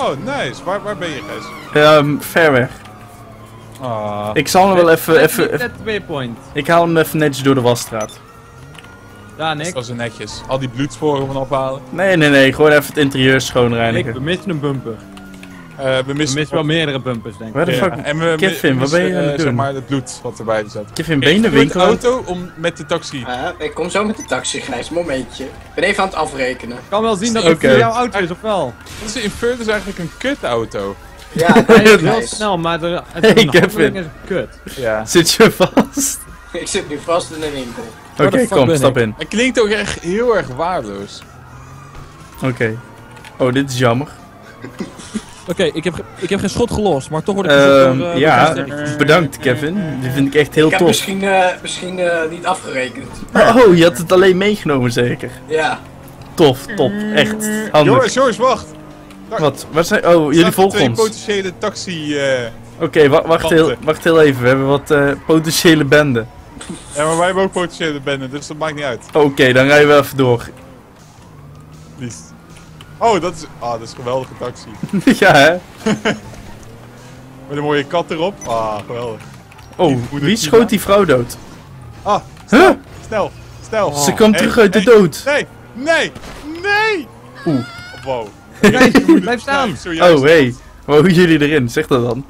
Oh, nice. Waar ben je, Gijs? Ver weg. Oh. Ik zal hem wel even... Ik haal hem even netjes door de wasstraat. Ja, Nick. Dat is netjes. Al die bloedsporen van ophalen. Nee. Gewoon even het interieur schoonreinigen. Nick, we missen een bumper. We missen wel meerdere bumpers, denk ik. Ja. Kevin, waar ben je aan het doen? Zeg maar het bloed wat erbij zat. Kevin, ben je in de winkel? Ik heb de auto om met de taxi. Ik kom zo met de taxi, Gijs. Momentje. Ik ben even aan het afrekenen. Ik kan wel zien dat het voor jouw auto is, of wel? Dat is Inferno, is eigenlijk een kutauto. Ja, dat is heel snel, maar hey, Kevin. Is kut. Ja. Zit je vast? Ik zit nu vast in de winkel. Oké, kom, stap in. Het klinkt ook echt heel erg waardeloos. Oké. Oh, dit is jammer. Oké, ik heb geen schot gelost, maar toch word ik... ja, bedankt Kevin. Die vind ik echt heel tof. Ik heb misschien niet afgerekend. Oh, je had het alleen meegenomen zeker? Ja. Tof. Echt handig. Joris, wacht. Wat? Waar zijn... Oh, jullie volgen ons. Twee potentiële taxi... Oké, wacht heel even. We hebben wat potentiële benden. Ja, maar wij hebben ook potentiële benden, dus dat maakt niet uit. Oké, dan rijden we even door. Please. Oh, dat is een geweldige taxi. Ja, hè? Met een mooie kat erop. Ah, geweldig. Oh, wie schoot die vrouw dood? Ah, huh? Snel. Oh. Ze kwam terug uit de dood. Nee! Oeh. Wow. Blijf staan. Oh, hey. Hoe jullie erin? Zeg dat dan.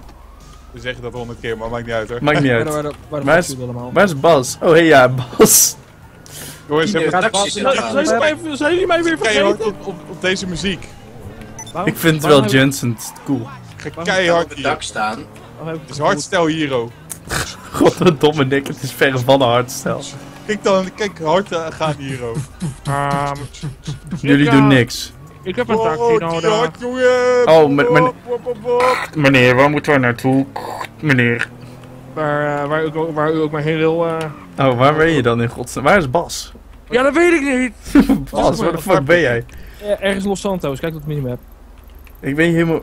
We zeggen dat 100 keer, maar maakt niet uit, hoor. Maakt niet uit. Waar is Bas? Oh, hey, ja, Bas. Jongens, zijn jullie mij weer vergeten? Op deze muziek. Ik vind het wel Jensen cool. Ik ga keihard op het dak staan. Het is hardstyle hero. Godverdomme Nick, het is verre van de hardstyle. Kijk, hard gaan hero. Jullie doen niks. Ik heb een taxi nodig. Oh, meneer, waar moeten we naartoe? Meneer. Waar u ook maar heen wil. Oh, waar ben je dan in godsnaam? Waar is Bas? Ja, dat weet ik niet! Bas, waar de fuck ben jij? Ergens Los Santos, kijk op de minimap. Ik ben helemaal...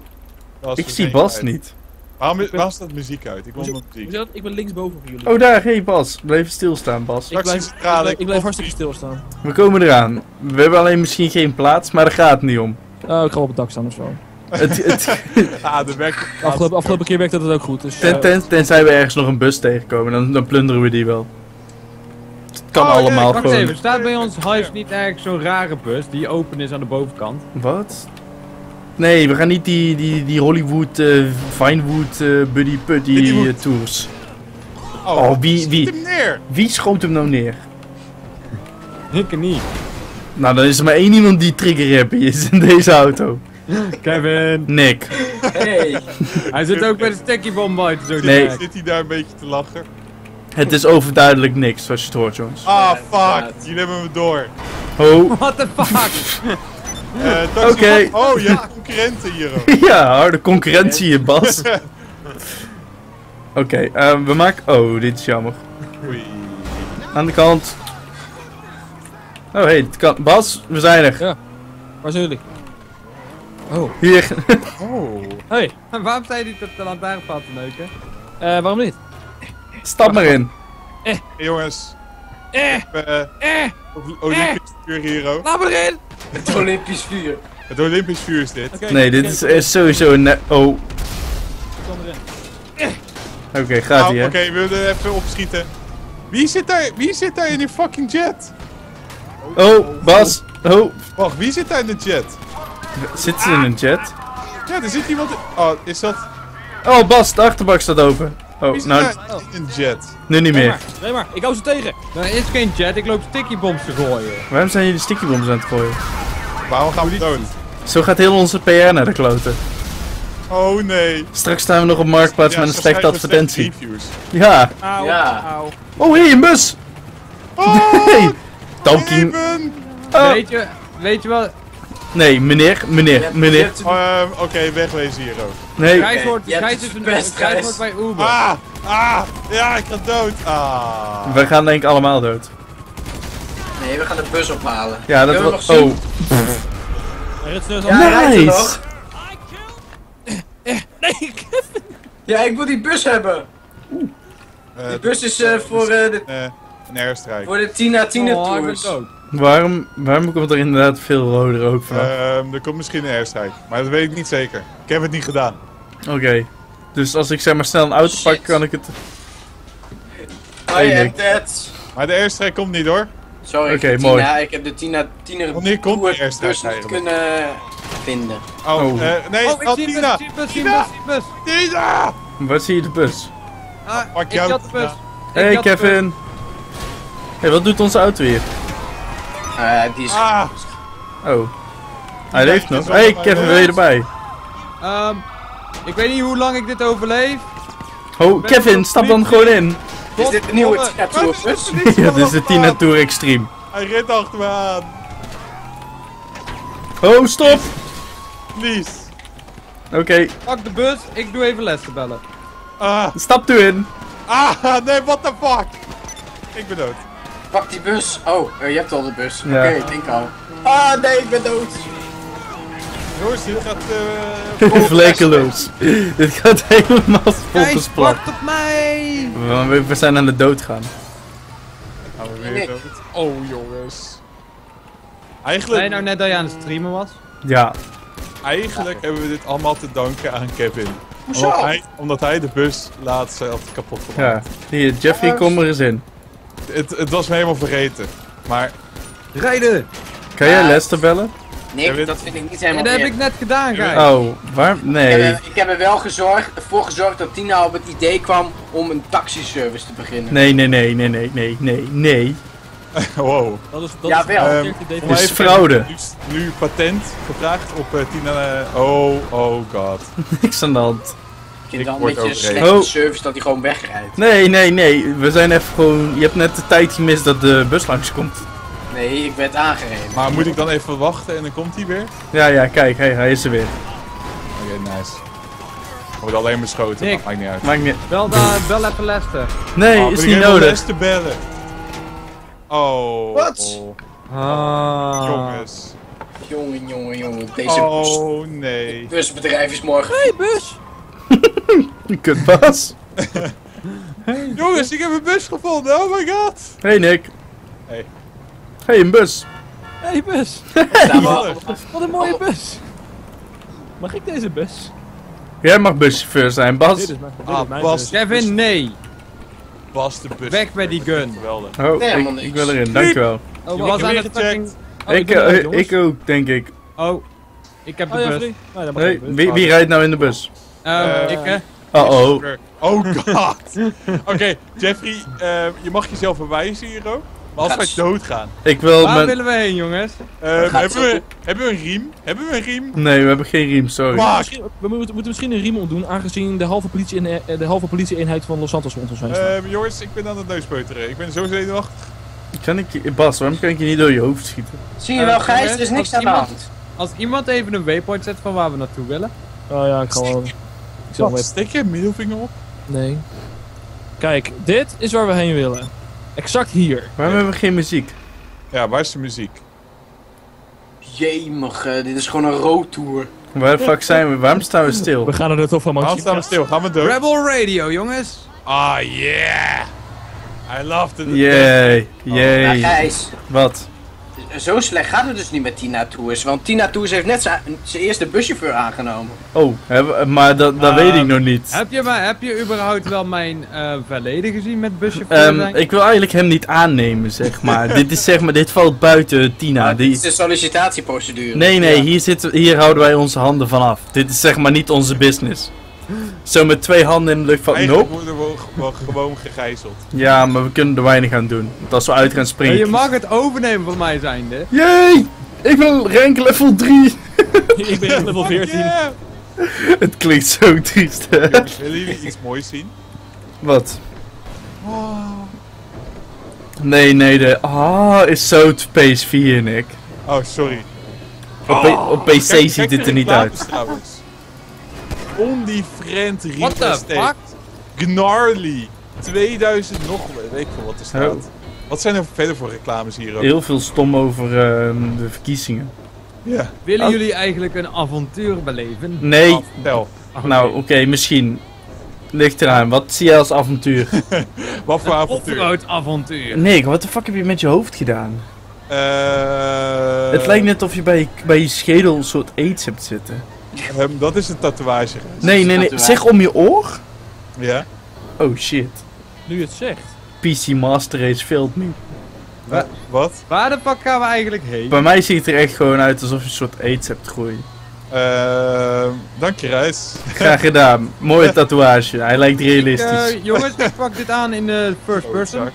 Ik zie Bas niet. Waarom staat muziek uit? Ik wil muziek. Ik ben linksboven van jullie. Oh, daar, hey Bas. Blijf stilstaan, Bas. Ik blijf hartstikke stilstaan. We komen eraan. We hebben alleen misschien geen plaats, maar daar gaat het niet om. Oh, ik ga op het dak staan ofzo. Afgelopen keer werkte dat ook goed. Dus, tenzij we ergens nog een bus tegenkomen, dan plunderen we die wel. Het kan allemaal gewoon. Wacht even, staat bij ons huis niet eigenlijk zo'n rare bus die open is aan de bovenkant? Wat? Nee, we gaan niet die Hollywood, Vinewood, Buddy Putty tours. Oh, wie schoot hem nou neer? Ik niet. Nou, dan is er maar één iemand die trigger happy is in deze auto. Kevin! Nick! Hey! Hij zit ook bij de stekkiebom uit, zo zit hij daar een beetje te lachen? Het is overduidelijk niks, zoals je het hoort, jongens. Ah, fuck! Jullie hebben me door. Oh. What the fuck? Oké. Oh, ja, concurrenten hier ook. Ja, harde concurrentie hier, Bas. Oké, we maken... Oh, dit is jammer. Oei. Aan de kant. Oh, hey, het kan... Bas, we zijn er. Ja. Waar zijn jullie? Oh. Hier. Oh. Hey. Waarom zijn jullie op de lantaarnpaal te neuken? Waarom niet? Stap maar in. Hey, jongens. Olympisch vuur hero. Laat maar erin. Het Olympisch vuur. Het Olympisch vuur is dit. Okay, nee, dit is sowieso een... Oh. Oké, gaat ie, hè. Oké, we willen even opschieten. Wie zit daar in die fucking jet? Oh, Bas. Oh. Wacht, wie zit daar in de jet? Zit ze in een jet? Ja, er zit iemand in... Oh, is dat... Oh, Bas, de achterbak staat open. Oh, nou... Een jet. Nu niet meer. Nee maar, ik hou ze tegen. Er is geen jet, ik loop stickybombs te gooien. Waarom zijn jullie stickybombs aan het gooien? Waarom gaan we dood? Zo gaat heel onze PR naar de kloten. Oh nee. Straks staan we nog op Marktplaats met een slechte advertentie. Ja. Auw. Oh, hé, een bus! Oh, nee. Talking. Weet je wel... Nee, meneer. Oké, wegwezen hier ook. Nee. Gijs is bij Uber. Ja, ik ga dood. Ah. We gaan denk ik allemaal dood. Nee, we gaan de bus ophalen. Ja, dat was... Oh. Nice. Nee, ja, ik wil die bus hebben. Die bus is voor de... Een airstrike. Voor de Tina Tours. Waarom komt er inderdaad veel rode rook van? Er komt misschien een airstrike, maar dat weet ik niet zeker. Ik heb het niet gedaan. Oké. Dus als ik zeg maar snel een auto pak, kan ik het... I am dead. Maar de airstrike komt niet hoor. Zo, ik heb de Tina Tours dus niet kunnen vinden. Nee, ik zie Tina! Tina! Tina! Waar zie je de bus? Ah, ik had de bus. Hey Kevin! Hey, wat doet onze auto hier? Die is... Oh. Hij leeft nog. Hey Kevin, wil je erbij? Ik weet niet hoe lang ik dit overleef. Oh, Kevin, stap dan gewoon in. Is dit een nieuwe Tina Tours? Ja, dit is de Tina Tours Extreme. Hij rit achter me aan. Oh, stop! Please. Oké. Pak de bus, ik doe even Lester bellen. Stap erin. Nee, what the fuck? Ik ben dood. Pak die bus. Oh, je hebt al de bus. Ja. Oké, ik denk al. Nee, ik ben dood. Jongens, dit gaat... Vlekeloos. Dit gaat helemaal volgens plan. Hij spart op mij! We zijn aan de dood gaan. Gaan we weer dood? Oh, jongens. Eigenlijk... Zei je nou net dat je aan het streamen was? Ja. Eigenlijk hebben we dit allemaal te danken aan Kevin. Hoezo? Omdat hij de bus laat zelf kapot gemaakt. Ja. Hier, Jeffrey, kom er eens in. Het was me helemaal vergeten. Maar... Rijden! Kan jij Lester bellen? Nee, dat vind ik niet helemaal dat heb ik net gedaan, Guy. Waar? Nee. Ik heb er wel voor gezorgd dat Tina op het idee kwam om een taxiservice te beginnen. Nee. Wow. Dat is het is fraude. Nu patent gevraagd op Tina... Oh god. Niks aan de hand. Ik vind het wel een beetje een slechte service dat hij gewoon wegrijdt. Nee. We zijn even gewoon... Je hebt net de tijd gemist dat de bus langskomt. Nee, ik werd aangereden. Maar moet ik dan even wachten en dan komt hij weer? Ja, kijk, hij is er weer. Oké, nice. We worden alleen beschoten, maar maakt niet uit. Maakt niet uit. Bel even Lester. Nee, is niet nodig. Lester bellen. Wat? Jongens. Jongen. Deze bus. Nee. Het busbedrijf is morgen. Hey, bus! Kutbaas. Jongens, ik heb een bus gevonden, oh my god. Hey, Nick. Hey. Hey, een bus! Hey, bus! Hey. Wat een mooie bus! Mag ik deze bus? Jij mag buschauffeur zijn, Bas! Dit is mijn bus. Kevin, nee! Bas, de bus! Weg met die gun! Ik wil erin, dankjewel. Oh, was aan het fucking... ik ook, denk ik. Ik heb de bus. Nee, wie rijdt nou in de bus? Ik hè? Oh god! Oké, Jeffrey, je mag jezelf verwijzen hier ook. Maar als wij doodgaan. Waar willen we heen, jongens? Hebben we een riem? Nee, we hebben geen riem, sorry. We moeten misschien een riem ontdoen, aangezien de halve politie-eenheid van Los Santos rond ons heen staat. Jongens, ik ben aan het neuspeuteren. Ik ben zo zenuwachtig. Bas, waarom kan ik je niet door je hoofd schieten? Zie je wel, Gijs, er is niks aan de hand. Als iemand even een waypoint zet van waar we naartoe willen. Oh ja, ik ga wel... Stik je middelvinger op? Nee. Kijk, dit is waar we heen willen. Exact hier. Waarom hebben we geen muziek? Ja, waar is de muziek? Jemig, dit is gewoon een roadtour. Waar de fuck zijn we? Waarom staan we stil? We gaan er net op van Waarom staan we stil? Gaan we door? Rebel Radio, jongens. Yeah. I loved it. Yay. Gijs. Wat? Zo slecht gaat het dus niet met Tina Tours, want Tina Tours heeft net zijn eerste buschauffeur aangenomen. Maar dat weet ik nog niet. Heb je überhaupt wel mijn verleden gezien met buschauffeur? Ik wil eigenlijk hem niet aannemen, zeg maar. Dit valt buiten Tina. Dit is de sollicitatieprocedure. Nee, hier houden wij onze handen van af. Dit is zeg maar niet onze business. Zo met twee handen in de lucht van... Eigenlijk worden we gewoon gegijzeld. Ja, maar we kunnen er weinig aan doen. Want als we uit gaan springen... Ja, je mag het overnemen van mij zijnde. Jee! Ik ben rank level 3. Ik ben level 14. Yeah. Het klinkt zo triest, hè? Willen jullie iets moois zien? Wat? Wow. Nee, de... is zo op PS4, Nick. Oh, sorry. Op PC ziet dit er niet uit. On die friend real Gnarly 2000 nog weet ik veel wat er staat. Wat zijn er verder voor reclames hier ook? Heel veel stom over de verkiezingen. Willen jullie eigenlijk een avontuur beleven? Nee. Nou, oké, misschien. Ligt eraan, wat zie jij als avontuur? Wat voor avontuur? Een off-road avontuur. Nee, wat de fuck heb je met je hoofd gedaan? Het lijkt net of je bij je schedel een soort aids hebt zitten. Dat is een tatoeage. Nee. Zeg om je oor? Ja. Oh shit. Nu het zegt. PC Master Race failed me. Wat? Waar de pak gaan we eigenlijk heen? Bij mij ziet het er echt gewoon uit alsof je een soort aids hebt groeien. Dank je, Reis. Graag gedaan. Mooie tatoeage. Hij lijkt realistisch. Jongens, ik pak dit aan in de first person.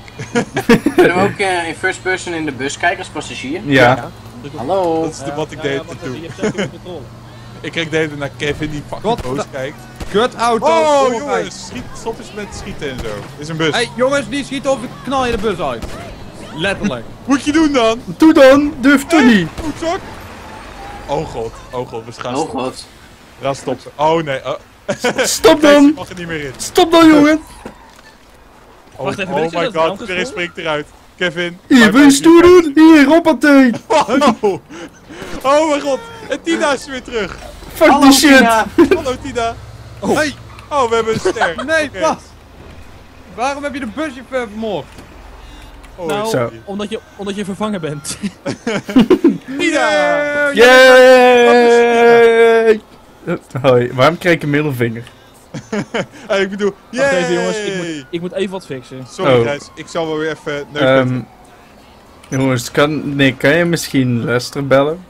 Kunnen we ook in first person in de bus kijken als passagier? Ja. Hallo. Dat is wat ik deed te doen. Ik kijk de hele naar Kevin die fucking boos kijkt. Kutauto! Oh jongens, stop eens met schieten en zo. Dit is een bus. Hey jongens, niet schieten of ik knal je de bus uit. Letterlijk. Moet je doen dan? Doe dan, durf toe niet. Oh god, we gaan stoppen. We gaan stoppen. Oh nee. Stop dan! Ik mag er niet meer in. Stop dan jongen! Wacht even, oh my god, iedereen springt eruit. Kevin. Hier, wil je stoer doen? Hier, hoppatee! Oh mijn god, en Tina is weer terug. Fuck die shit. Tina. Hallo Tina. Oh. Hey. Oh, we hebben een ster. Nee, pas. Okay. Waarom heb je de busje vermoord? Oh, nou, zo. Omdat je vervangen bent. Tina! Yay! Hoi, waarom krijg ik een middelvinger? Ik bedoel, deze jongens, ik moet even wat fixen. Sorry guys, ik zal wel weer even neuken. Jongens, kan je misschien Lester bellen?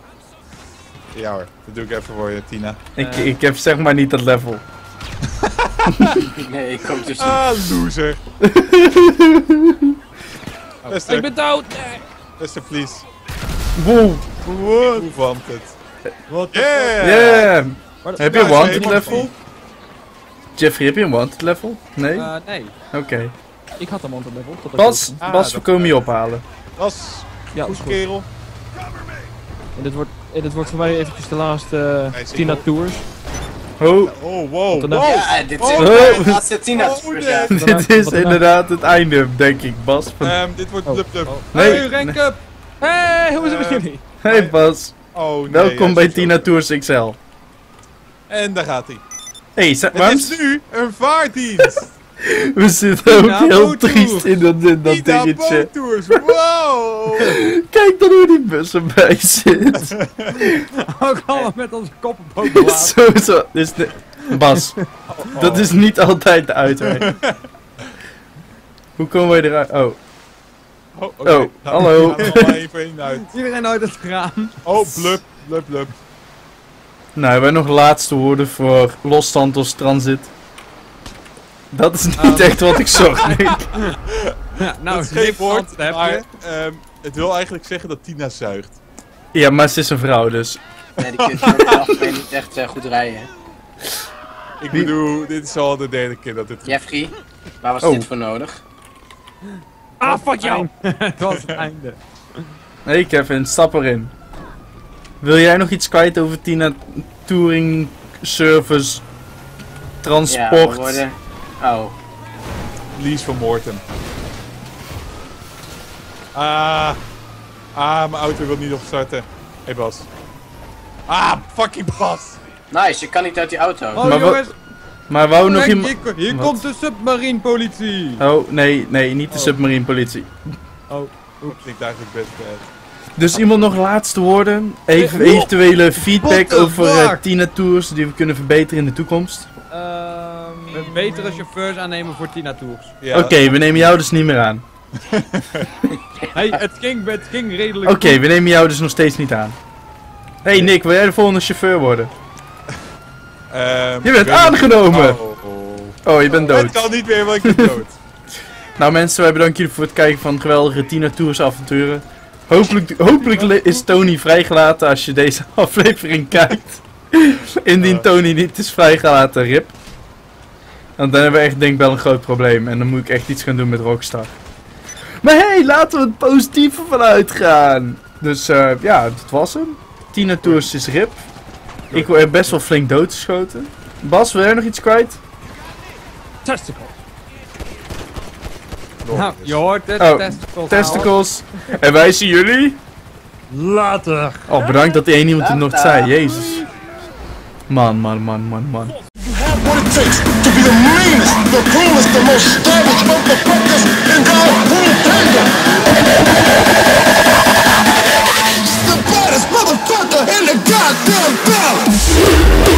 Ja hoor, dat doe ik even voor je, Tina. Ik heb zeg maar niet dat level. Nee, ik kom dus niet. Ah, loser. Lester. Ik ben dood! Nee. Lester, please. Wow. What? Hoe warmt het? Yeah! Heb je een wanted level? Jeffrey, heb je een wanted level? Nee? Nee. Oké. Ik had een wanted level. Bas, we komen je ophalen. Bas, goed kerel. En dit wordt voor mij eventjes de laatste Tina Tours. Oh, wow. Ja, dit is de laatste Tina Tours. Dit is inderdaad het einde, denk ik, Bas. Dit wordt Blub. Hey, rank up! Hey, hoe is het met jullie? Hey, Bas. Welkom bij Tina Tours XL. En daar gaat hij. Het is nu een vaartdienst. We zitten ook heel triest in dat dingetje. Wow. Kijk dan hoe die bus erbij zit. Ook allemaal met onze koppen boven water. Zo. Dus Bas, dat is niet altijd de uitweg. Hoe komen wij eruit? Oh, hallo. Iedereen uit het raam. Oh, blub. Nou, hebben wij nog laatste woorden voor Los Santos Transit? Dat is niet echt wat ik zocht, denk ik. Ja, nou, het is geen woord, maar het wil eigenlijk zeggen dat Tina zuigt. Ja, maar ze is een vrouw, dus. Nee, die kind van de niet echt goed rijden. Ik bedoel, dit is al de derde keer dat dit... Jeffrey, waar was dit voor nodig? Ah, fuck jou! Dat was het einde. Hey Kevin, stap erin. Wil jij nog iets kwijt over Tina Touring, service, transport? Ja, Lies vermoord hem. Mijn auto wil niet opstarten. Hé Bas. Fucking Bas. Nice, ik kan niet uit die auto. Oh, maar jongens. Maar wou nog iemand... Hier komt de submarinepolitie. Oh, nee, niet de submarinepolitie. Oh, oeps, ik dacht ik best Dus iemand nog laatste woorden? Eventuele feedback over Tina Tours die we kunnen verbeteren in de toekomst? Betere chauffeurs aannemen voor Tina Tours. Ja, Oké, we nemen jou dus niet meer aan. Het ging redelijk goed. Oké, we nemen jou dus nog steeds niet aan. Hey Nick, wil jij de volgende chauffeur worden? Je bent aangenomen! Oh, je bent dood. Het kan niet meer, want ik ben dood. Nou mensen, wij bedanken jullie voor het kijken van geweldige Tina Tours avonturen. Hopelijk is Tony vrijgelaten als je deze aflevering kijkt. Indien Tony niet is vrijgelaten, rip. Want dan hebben we echt denkbaar een groot probleem. En dan moet ik echt iets gaan doen met Rockstar. Maar hey, laten we het positieve vanuit gaan. Dus ja, dat was hem. Tina Tours is rip. Ik word best wel flink doodgeschoten. Bas, wil jij nog iets kwijt? Testicles. Nou, je hoort het. Testicles. En wij zien jullie... later. Oh, bedankt dat één iemand het nog zei. Jezus. Man. What it takes to be the meanest, the coolest, the most savage, motherfuckers in God's holy kingdom. goddamn bell.